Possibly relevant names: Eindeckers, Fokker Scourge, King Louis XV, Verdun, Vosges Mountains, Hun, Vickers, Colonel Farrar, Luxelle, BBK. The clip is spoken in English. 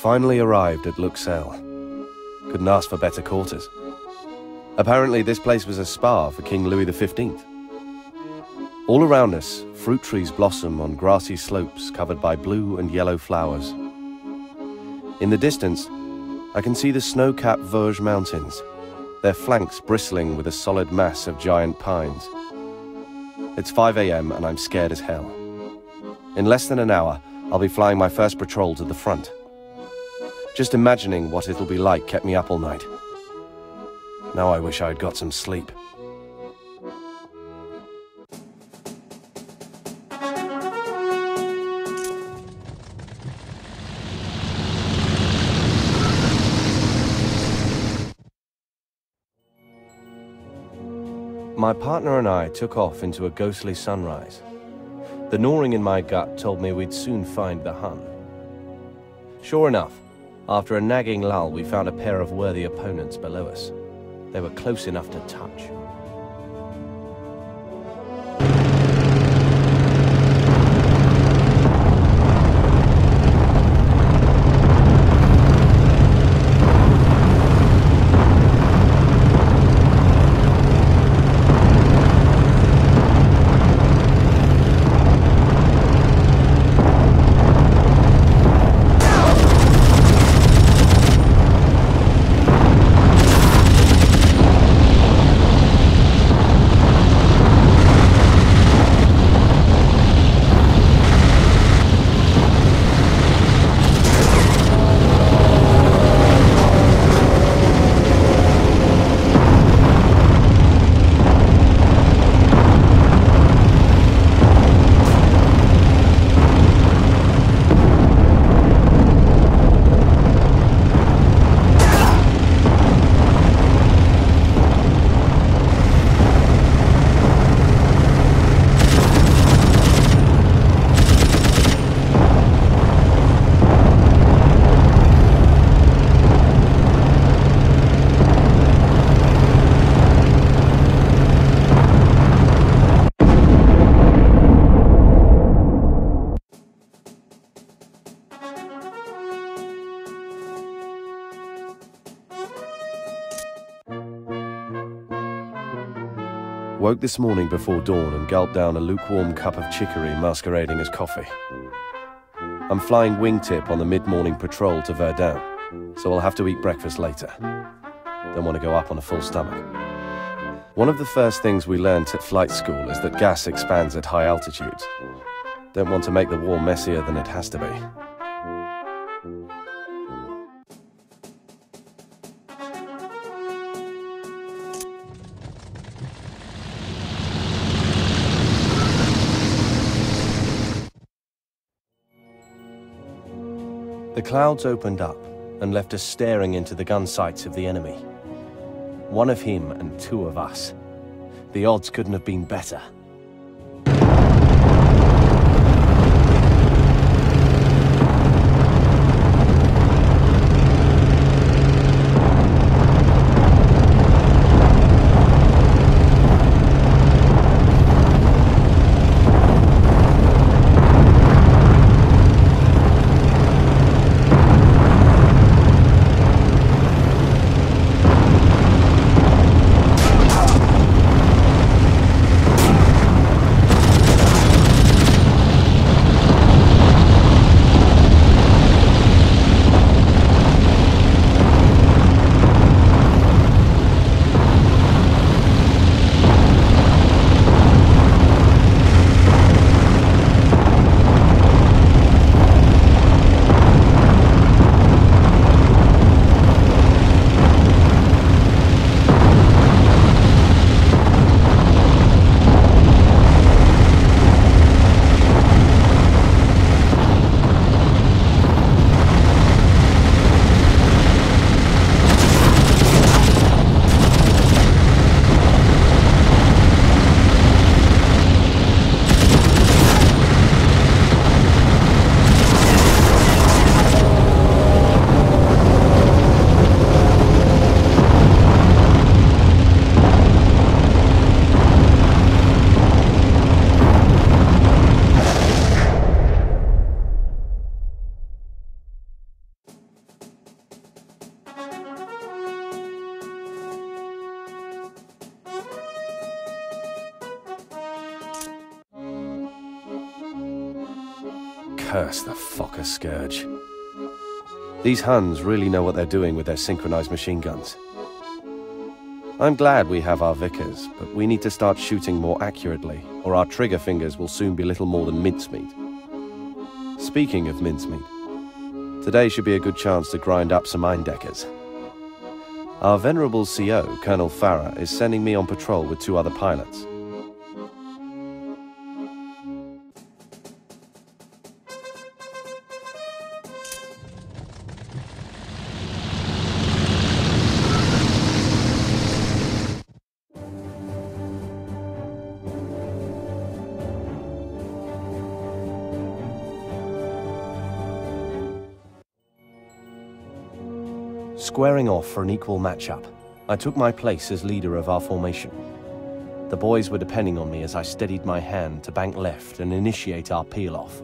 finally arrived at Luxelle. Couldn't ask for better quarters. Apparently this place was a spa for King Louis XV. All around us, fruit trees blossom on grassy slopes covered by blue and yellow flowers. In the distance, I can see the snow-capped Vosges Mountains, their flanks bristling with a solid mass of giant pines. It's 5 a.m. and I'm scared as hell. In less than an hour, I'll be flying my first patrol to the front. Just imagining what it'll be like kept me up all night. Now I wish I'd got some sleep. My partner and I took off into a ghostly sunrise. The gnawing in my gut told me we'd soon find the Hun. Sure enough, after a nagging lull, we found a pair of worthy opponents below us. They were close enough to touch. Woke this morning before dawn and gulped down a lukewarm cup of chicory masquerading as coffee. I'm flying wingtip on the mid-morning patrol to Verdun, so I'll have to eat breakfast later. Don't want to go up on a full stomach. One of the first things we learnt at flight school is that gas expands at high altitudes. Don't want to make the war messier than it has to be. The clouds opened up and left us staring into the gun sights of the enemy. One of him and two of us. The odds couldn't have been better. Curse the Fokker Scourge. These Huns really know what they're doing with their synchronized machine guns. I'm glad we have our Vickers, but we need to start shooting more accurately, or our trigger fingers will soon be little more than mincemeat. Speaking of mincemeat, today should be a good chance to grind up some Eindeckers. Our venerable CO, Colonel Farrar, is sending me on patrol with 2 other pilots. Squaring off for an equal matchup, I took my place as leader of our formation. The boys were depending on me as I steadied my hand to bank left and initiate our peel-off.